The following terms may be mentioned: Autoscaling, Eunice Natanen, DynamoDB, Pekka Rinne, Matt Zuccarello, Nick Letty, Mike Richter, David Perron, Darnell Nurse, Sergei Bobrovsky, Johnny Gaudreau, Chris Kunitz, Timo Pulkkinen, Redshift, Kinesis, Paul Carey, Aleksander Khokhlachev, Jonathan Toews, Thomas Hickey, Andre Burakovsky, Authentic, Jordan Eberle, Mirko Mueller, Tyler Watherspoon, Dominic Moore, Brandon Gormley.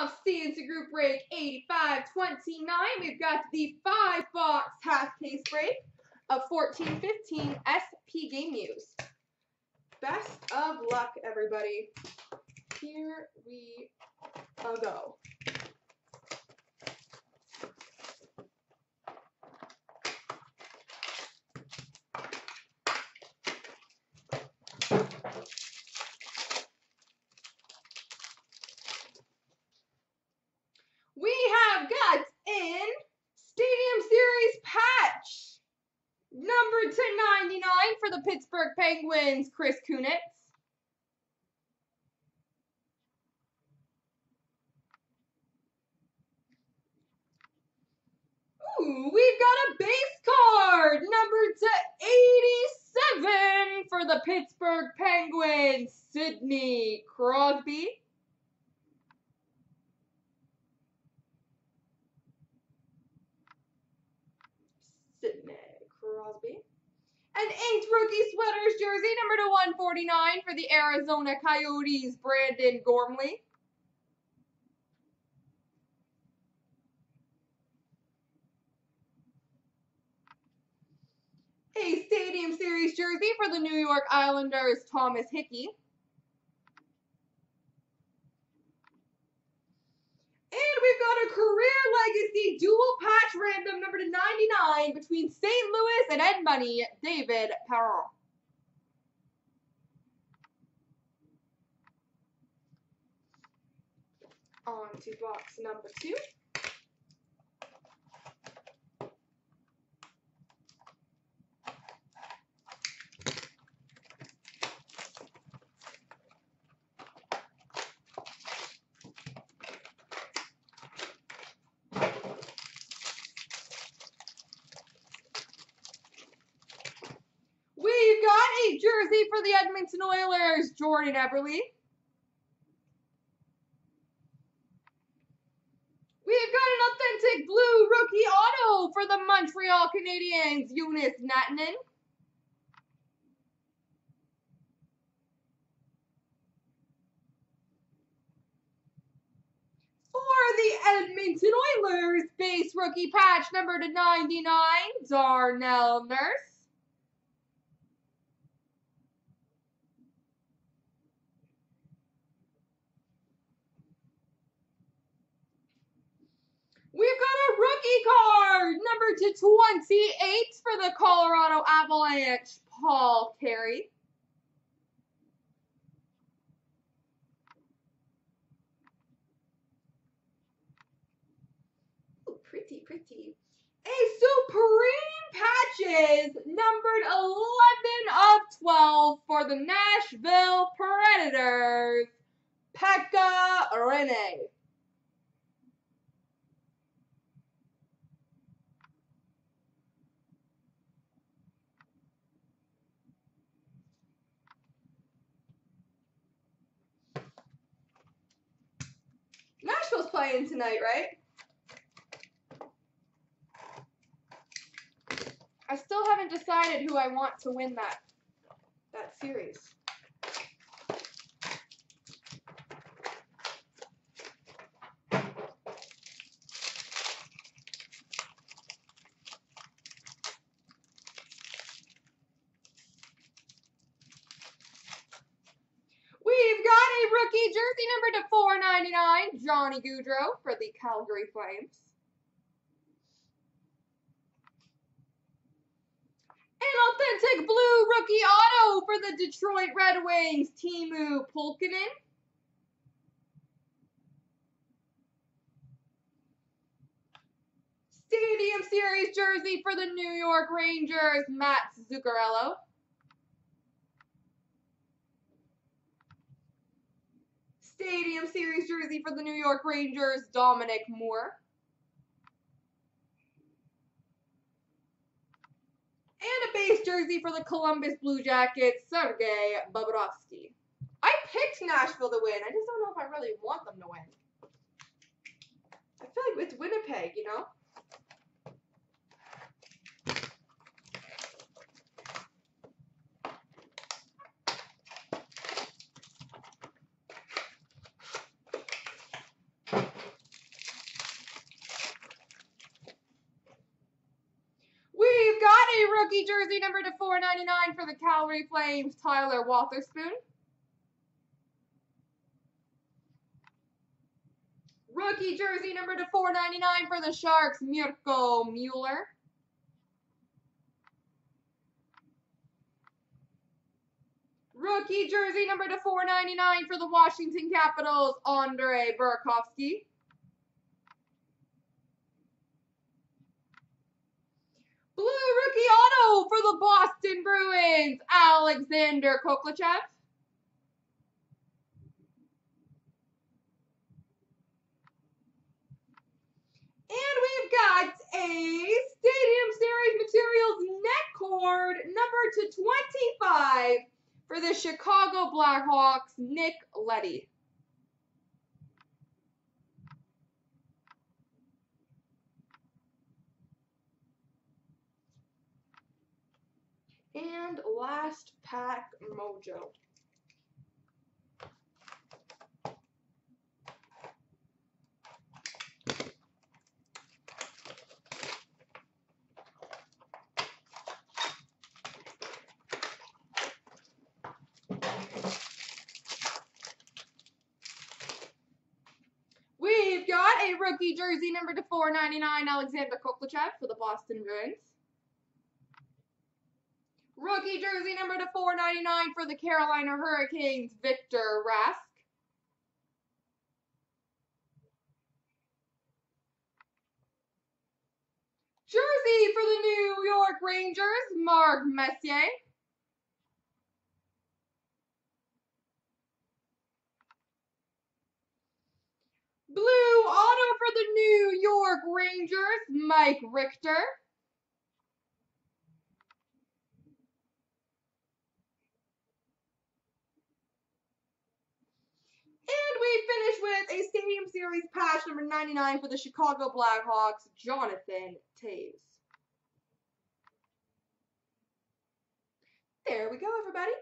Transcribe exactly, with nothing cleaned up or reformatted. From season to group break eighty-five twenty-nine, we've got the five box half case break of fourteen fifteen S P Game Used. Best of luck, everybody. Here we go. For the Pittsburgh Penguins, Chris Kunitz. Ooh, we've got a base card, number to eighty-seven for the Pittsburgh Penguins, Sydney Crosby. Sydney Crosby. An inked rookie sweaters jersey, number to one forty-nine for the Arizona Coyotes, Brandon Gormley. A Stadium Series jersey for the New York Islanders, Thomas Hickey. And we've got a career legacy dual patch random number to ninety-nine between Saint Louis and Edmonton, David Perron. On to box number two. Jersey for the Edmonton Oilers, Jordan Eberle. We've got an authentic blue rookie auto for the Montreal Canadiens, Eunice Natanen. For the Edmonton Oilers, base rookie patch number to ninety-nine, Darnell Nurse. We've got a rookie card, number to twenty-eight for the Colorado Avalanche, Paul Carey. Ooh, pretty, pretty. A Supreme Patches, numbered eleven of twelve for the Nashville Predators, Pekka Rinne. Nashville's playing tonight, right? I still haven't decided who I want to win that that series. Jersey number to four ninety-nine, Johnny Gaudreau for the Calgary Flames. An authentic blue rookie auto for the Detroit Red Wings, Timo Pulkkinen. Stadium Series jersey for the New York Rangers, Matt Zuccarello. Stadium Series jersey for the New York Rangers, Dominic Moore. And a base jersey for the Columbus Blue Jackets, Sergei Bobrovsky. I picked Nashville to win. I just don't know if I really want them to win. I feel like it's Winnipeg, you know? rookie jersey number to four ninety-nine for the Calgary Flames, Tyler Watherspoon. Rookie jersey number to four ninety-nine for the Sharks, Mirko Mueller. Rookie jersey number to four ninety-nine for the Washington Capitals, Andre Burakovsky. Blue rookie auto for the Boston Bruins, Aleksander Khokhlachev. And we've got a Stadium Series Materials net cord number to twenty-five for the Chicago Blackhawks, Nick Letty. And last pack, Mojo. Rookie jersey number to four ninety-nine, Aleksander Khokhlachev for the Boston Bruins. Rookie jersey number to four ninety-nine for the Carolina Hurricanes, Victor Rask. Jersey for the New York Rangers, Mark Messier. Blue auto for the New York Rangers, Mike Richter. And we finish with a Stadium Series patch number ninety-nine for the Chicago Blackhawks, Jonathan Toews. There we go, everybody.